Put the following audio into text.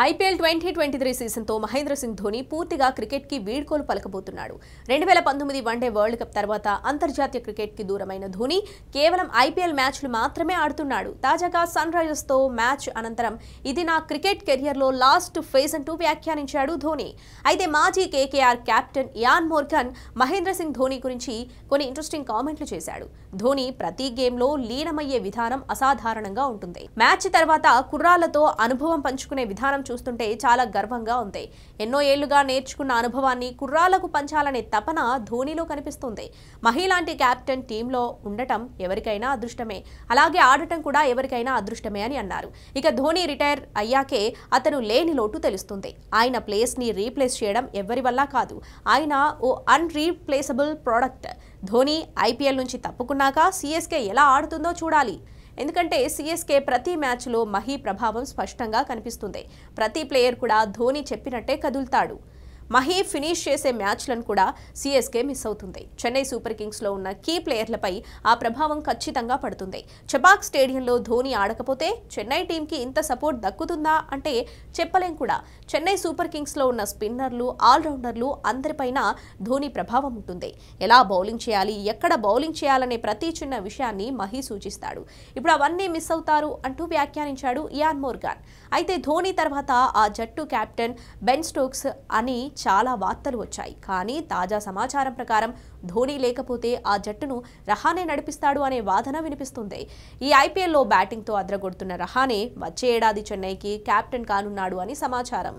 IPL 2023 season तो महेंद्र सिंह धोनी पूर्तिगा cricket की वीड्कोलु पलकबोतुन्नाडु। 2019 वनडे वर्ल्ड कप तर्वात अंतर्जातीय क्रिकेट की दूरमैन धोनी केवलं IPL मैच्लु मात्रमे आडुतुन्नाडु। ताजागा सन राइजर्स तो मैच अनंतरं इदि ना क्रिकेट कैरियर लो लास्ट फेज अंटू व्याख्यानिंचाडु धोनी। अयिते माजी KKR captain Ian Morgan Mahendra Singh Dhoni गुरिंची कोन्नि इंट्रेस्टिंग कामेंट्लु चेशाडु। धोनी प्रति गेम लो लीनमय्ये विधानं असाधारणंगा उंटुंदी। मैच तर्वात कुर्रालतो अनुभवं पंचुकुने विधानं చూస్తుంటే చాలా గర్వంగా ఉంది। ఎన్నో ఏళ్లుగా నేర్చుకున్న అనుభవాన్ని కుర్రాలకు పంచాలనే తపన ధోనిలో కనిపిస్తుంది। మహిళాంటి కెప్టెన్ టీంలో ఉండటం ఎవరికైనా అదృష్టమే, అలాగే ఆడటం కూడా ఎవరికైనా అదృష్టమే అని అన్నారు। ఇక ధోని రిటైర్ అయ్యాకే అతను లేని లోటు తెలుస్తుంది। ఆయన ప్లేస్ ని రీప్లేస్ చేయడం ఎవరి వల్ల కాదు। ఆయన ఓ unreplaceable product. Dhoni IPL నుంచి తప్పుకున్నాక CSK ఎలా ఆడుతుందో చూడాలి। ఎందుకంటే CSK ప్రతి మ్యాచ్ లో మహి ప్రభావం స్పష్టంగా కనిపిస్తుంది। ప్రతి ప్లేయర్ కూడా ధోని చెప్పినట్టే కదులుతాడు। మహి ఫినిష్ చేసే మ్యాచ్లను కూడా CSK మిస్ అవుతుంది। చెన్నై సూపర్ కింగ్స్ లో ఉన్న కీ ప్లేయర్లపై ఆ ప్రభావం ఖచ్చితంగా పడుతుంది। చబాక్ స్టేడియంలో ధోని ఆడకపోతే చెన్నై టీంకి ఇంత సపోర్ట్ దక్కుతుందా అంటే చెప్పలేం కూడా। చెన్నై సూపర్ కింగ్స్ లో ఉన్న స్పిన్నర్లు, ఆల్రౌండర్లు అందరిపైన ధోని ప్రభావం ఉంటుంది। ఎలా బౌలింగ్ చేయాలి, ఎక్కడ బౌలింగ్ చేయాలనే ప్రతి చిన్న విషయాన్ని మహి సూచిస్తాడు। ఇప్పుడు అవన్నీ మిస్ అవుతారు అంటూ వ్యాఖ్యానించాడు ఇయాన్ మోర్గాన్। అయితే ధోని తర్వాత ఆ జట్టు కెప్టెన్ బెన్ స్టోక్స్ అని చాలా వార్తలు వచ్చాయి। కానీ తాజా సమాచారం ప్రకారం ధోని లేకపోతే ఆ జట్టును రహానే నడిపిస్తాడు అనే వాదన వినిపిస్తుంది। ఈ IPL లో బ్యాటింగ్ తో అదరగొడుతున్న రహానే వచ్చే ఏడాది చెన్నైకి కెప్టెన్ కానున్నాడు అని సమాచారం।